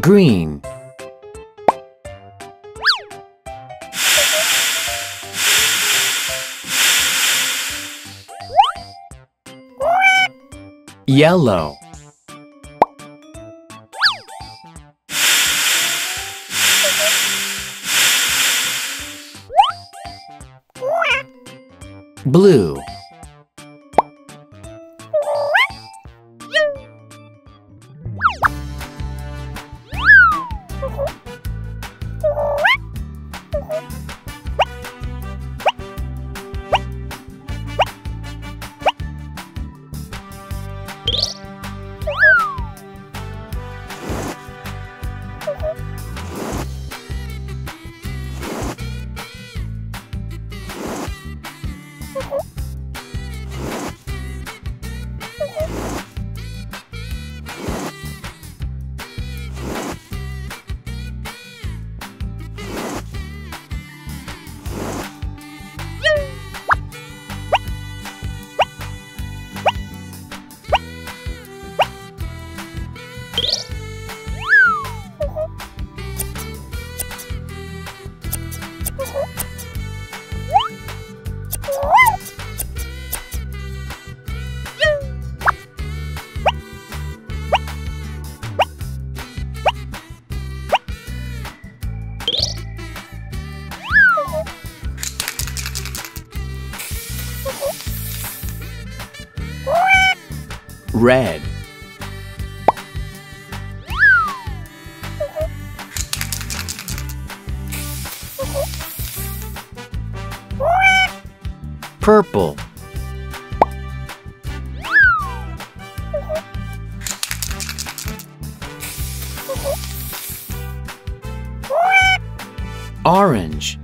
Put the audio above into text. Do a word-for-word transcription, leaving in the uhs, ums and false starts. Green. Yellow. Blue. Red. Purple. Orange.